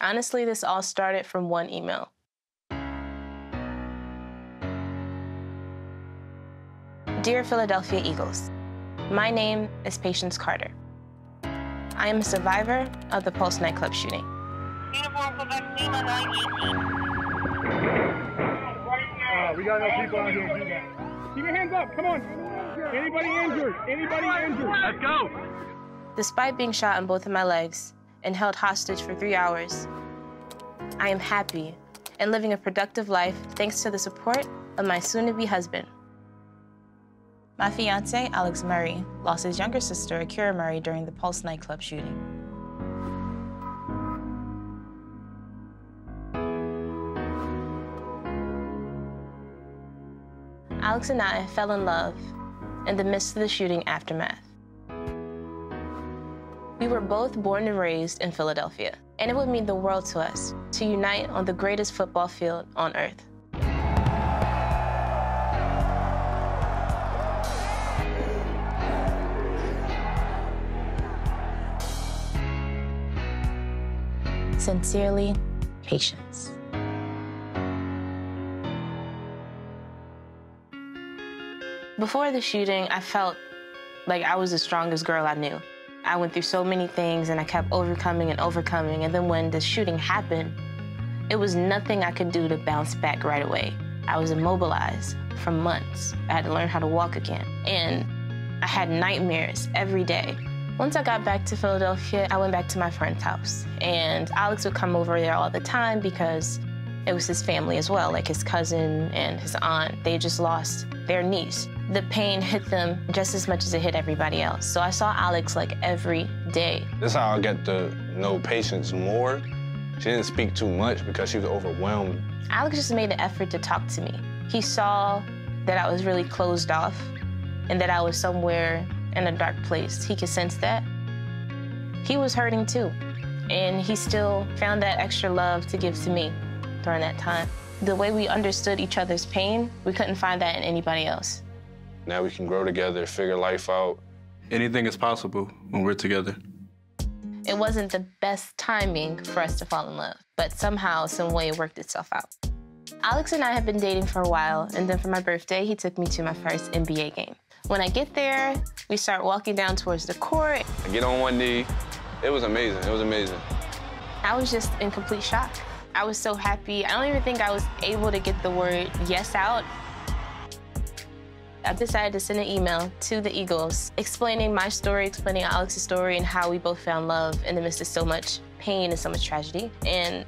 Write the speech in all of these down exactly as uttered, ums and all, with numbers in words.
Honestly, this all started from one email. Dear Philadelphia Eagles, my name is Patience Carter. I am a survivor of the Pulse nightclub shooting. Uniform for Maxima nine eighteen. We got no people out here to do that. Keep your hands up, come on. Anybody injured? Anybody injured? Let's go. Despite being shot in both of my legs and held hostage for three hours, I am happy and living a productive life thanks to the support of my soon-to-be husband. My fiancé, Alex Murray, lost his younger sister, Akira Murray, during the Pulse nightclub shooting. Alex and I fell in love in the midst of the shooting aftermath. We were both born and raised in Philadelphia, and it would mean the world to us to unite on the greatest football field on earth. Sincerely, Patience. Before the shooting, I felt like I was the strongest girl I knew. I went through so many things and I kept overcoming and overcoming. And then when the shooting happened, it was nothing I could do to bounce back right away. I was immobilized for months. I had to learn how to walk again. And I had nightmares every day. Once I got back to Philadelphia, I went back to my friend's house, and Alex would come over there all the time because it was his family as well, like his cousin and his aunt. They just lost their niece. The pain hit them just as much as it hit everybody else. So I saw Alex like every day. This is how I get to know Patience more. She didn't speak too much because she was overwhelmed. Alex just made an effort to talk to me. He saw that I was really closed off and that I was somewhere in a dark place. He could sense that. He was hurting too, and he still found that extra love to give to me during that time. The way we understood each other's pain, we couldn't find that in anybody else. Now we can grow together, figure life out. Anything is possible when we're together. It wasn't the best timing for us to fall in love, but somehow, some way it worked itself out. Alex and I had been dating for a while, and then for my birthday, he took me to my first N B A game. When I get there, we start walking down towards the court. I get on one knee. It was amazing. It was amazing. I was just in complete shock. I was so happy. I don't even think I was able to get the word yes out. I decided to send an email to the Eagles explaining my story, explaining Alex's story, and how we both found love in the midst of so much pain and so much tragedy. And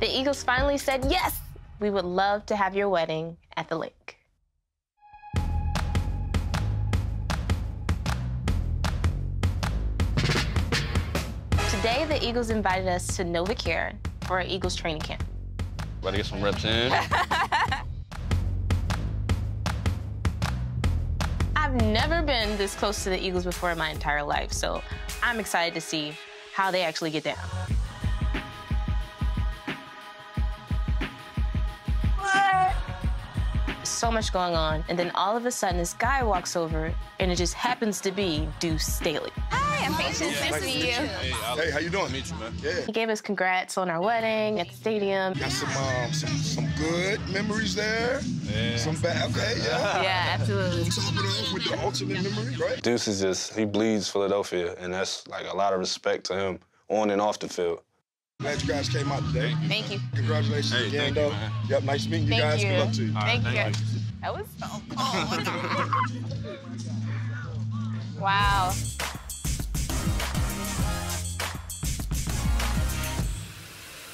the Eagles finally said, yes, we would love to have your wedding at The Link. Today, the Eagles invited us to NovaCare for our Eagles training camp. About to get some reps in. I've never been this close to the Eagles before in my entire life, so I'm excited to see how they actually get down. What? So much going on, and then all of a sudden, this guy walks over, and it just happens to be Deuce Staley. I'm Patience, yeah, nice to meet you. Hey, hey, how you doing? Meet you, man. Yeah. He gave us congrats on our wedding at the stadium. Got some um, some, some good memories there. Yeah. Some bad, okay, yeah. Yeah, absolutely. On top of that, with the ultimate memory, right? Deuce is just, he bleeds Philadelphia, and that's like a lot of respect to him on and off the field. Glad you guys came out today. Thank you. Congratulations hey, again, though. You, yep, nice meeting you guys. You. Good luck to you. Right, thank, thank you. you. That was so cool. Wow.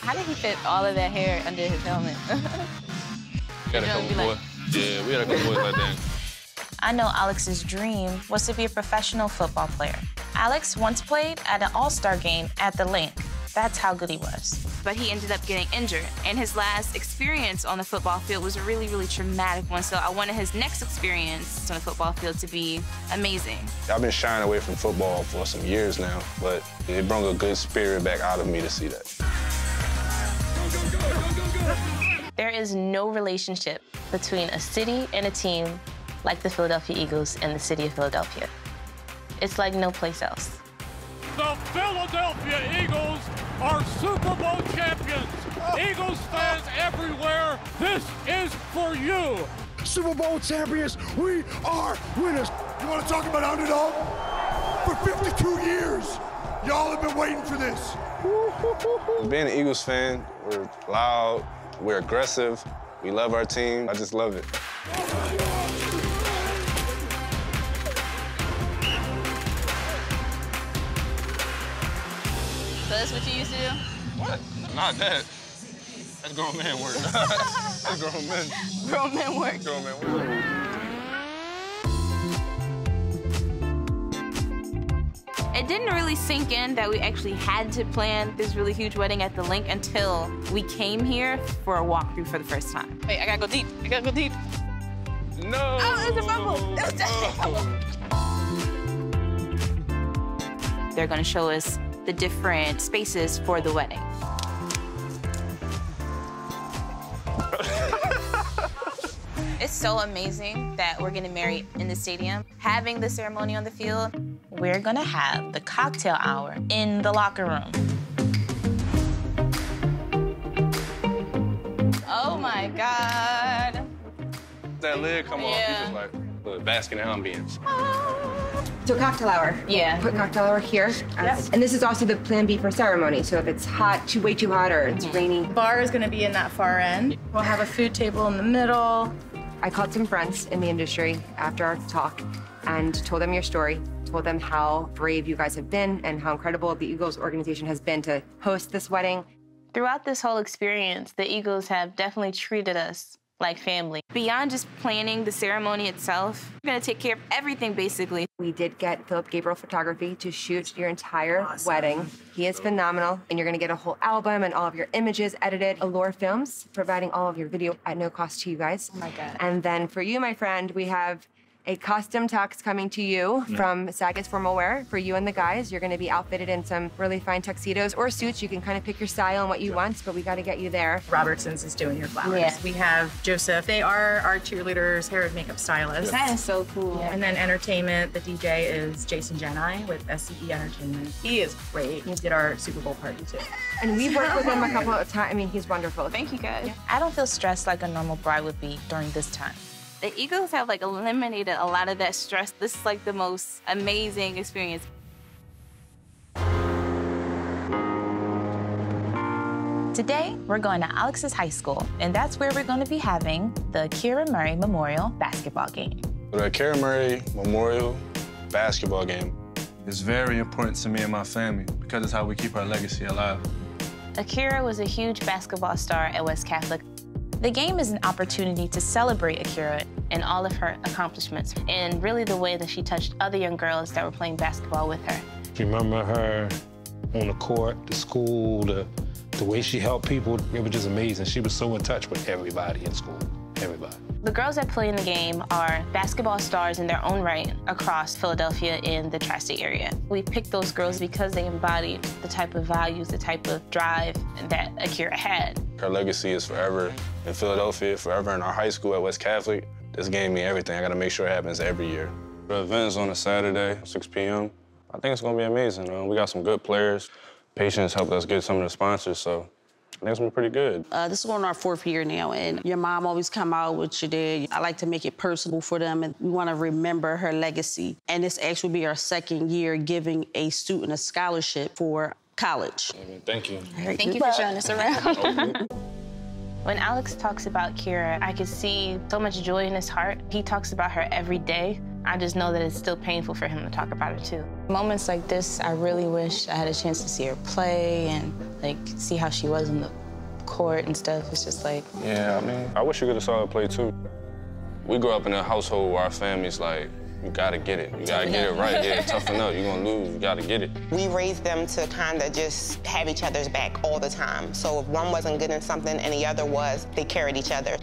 How did he fit all of that hair under his helmet? We had a couple boys. Like... Yeah, we had a couple boys like that. I know Alex's dream was to be a professional football player. Alex once played at an all-star game at The Link. That's how good he was. But he ended up getting injured, and his last experience on the football field was a really, really traumatic one, so I wanted his next experience on the football field to be amazing. I've been shying away from football for some years now, but it brought a good spirit back out of me to see that. There is no relationship between a city and a team like the Philadelphia Eagles and the city of Philadelphia. It's like no place else. The Philadelphia Eagles are Super Bowl champions. Eagles fans everywhere, this is for you. Super Bowl champions, we are winners. You want to talk about underdog? For fifty-two years, y'all have been waiting for this. Being an Eagles fan, we're loud, we're aggressive, we love our team. I just love it. So that's what you used to do? What? Not that. That's grown man work. That's grown men. Grown man work. Grown man work. It didn't really sink in that we actually had to plan this really huge wedding at The Link until we came here for a walkthrough for the first time. Wait, I gotta go deep. I gotta go deep. No. Oh, it was a bubble. It was just a bubble. They're gonna show us the different spaces for the wedding. It's so amazing that we're gonna marry in the stadium. Having the ceremony on the field, we're gonna have the cocktail hour in the locker room. Oh my God. That lid come off, yeah. You just like, basking in ambience. Oh. So cocktail hour. Yeah. Put cocktail hour here. Yep. And this is also the plan B for ceremony. So if it's hot, too, way too hot, or it's raining. Bar is gonna be in that far end. We'll have a food table in the middle. I called some friends in the industry after our talk and told them your story, told them how brave you guys have been and how incredible the Eagles organization has been to host this wedding. Throughout this whole experience, the Eagles have definitely treated us like family. Beyond just planning the ceremony itself, we're gonna take care of everything, basically. We did get Philip Gabriel Photography to shoot your entire awesome. wedding. He is phenomenal, and you're gonna get a whole album and all of your images edited. Allure Films, providing all of your video at no cost to you guys. Oh my God. And then for you, my friend, we have a custom tux coming to you mm. from Sagas Formal Wear for you and the guys. You're gonna be outfitted in some really fine tuxedos or suits. You can kind of pick your style and what you want, but we gotta get you there. Robertson's is doing your flowers. Yeah. We have Joseph. They are our cheerleaders, hair and makeup stylists. That is so cool. Yeah. And then entertainment, the D J is Jason Janai with S C E Entertainment. He is great. He did our Super Bowl party too. And we've worked with him a couple of times. I mean, he's wonderful. Thank you guys. Yeah. I don't feel stressed like a normal bride would be during this time. The Eagles have like eliminated a lot of that stress. This is like the most amazing experience. Today, we're going to Alex's high school, and that's where we're going to be having the Akira Murray Memorial basketball game. The Akira Murray Memorial basketball game is very important to me and my family because it's how we keep our legacy alive. Akira was a huge basketball star at West Catholic. The game is an opportunity to celebrate Akira and all of her accomplishments and really the way that she touched other young girls that were playing basketball with her. Remember her on the court, the school, the, the way she helped people. It was just amazing. She was so in touch with everybody in school, everybody. The girls that play in the game are basketball stars in their own right across Philadelphia in the tri-state area. We picked those girls because they embodied the type of values, the type of drive that Akira had. Her legacy is forever in Philadelphia, forever in our high school at West Catholic. This game means everything. I gotta make sure it happens every year. The event is on a Saturday, six p m I think it's gonna be amazing. Uh, we got some good players. Patience helped us get some of the sponsors, so I think it's been pretty good. Uh, this is on our fourth year now, and your mom always come out with your dad. I like to make it personal for them, and we want to remember her legacy. And this actually will be our second year giving a student a scholarship for college. Thank you. Right, Thank you for showing us around. When Alex talks about Kira, I can see so much joy in his heart. He talks about her every day. I just know that it's still painful for him to talk about it, too. Moments like this, I really wish I had a chance to see her play and, like, see how she was in the court and stuff. It's just like... Yeah, I mean, I wish you could have saw her play, too. We grew up in a household where our family's like, you gotta get it. You gotta get it right. Yeah, toughen up. You're gonna lose. You gotta get it. We raised them to kind of just have each other's back all the time. So if one wasn't good in something and the other was, they carried each other.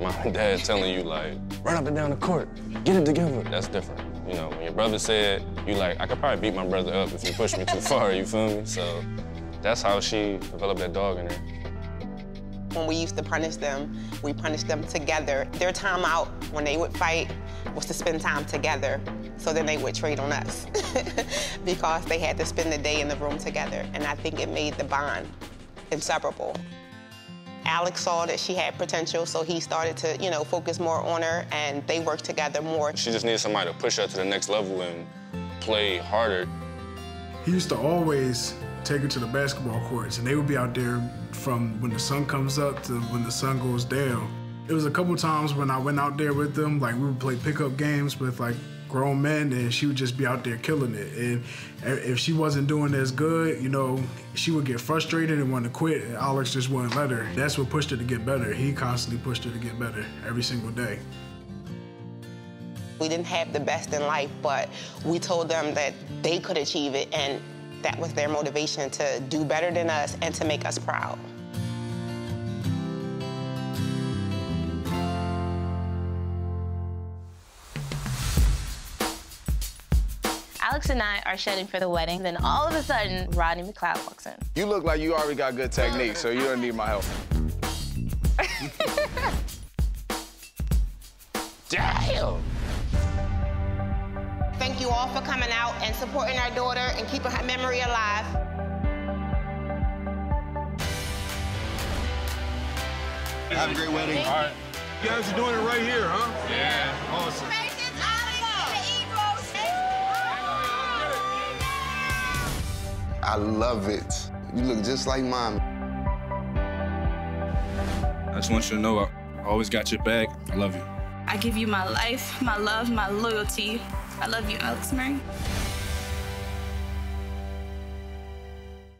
My dad's telling you, like, run up and down the court, get it together. That's different. You know, when your brother said, you like, I could probably beat my brother up if you push me too far, you feel me? So that's how she developed that dog in her. when we used to punish them, we punished them together. Their time out when they would fight was to spend time together. So then they would trade on us because they had to spend the day in the room together. And I think it made the bond inseparable. Alex saw that she had potential, so he started to, you know, focus more on her, and they worked together more. She just needed somebody to push her to the next level and play harder. He used to always take her to the basketball courts, and they would be out there from when the sun comes up to when the sun goes down. It was a couple times when I went out there with them, like we would play pickup games with like grown men, and she would just be out there killing it. And if she wasn't doing as good, you know, she would get frustrated and want to quit, and Alex just wouldn't let her. That's what pushed her to get better. He constantly pushed her to get better every single day. We didn't have the best in life, but we told them that they could achieve it, and that was their motivation to do better than us and to make us proud. Alex and I are shooting for the wedding, then all of a sudden, Rodney McLeod walks in. You look like you already got good technique, so you don't need my help. Damn! Thank you all for coming out and supporting our daughter and keeping her memory alive. Have a great wedding. All right. You guys are doing it right here, huh? Yeah. Awesome. I love it. You look just like Mom. I just want you to know I always got your back. I love you. I give you my life, my love, my loyalty. I love you, Alex Murray.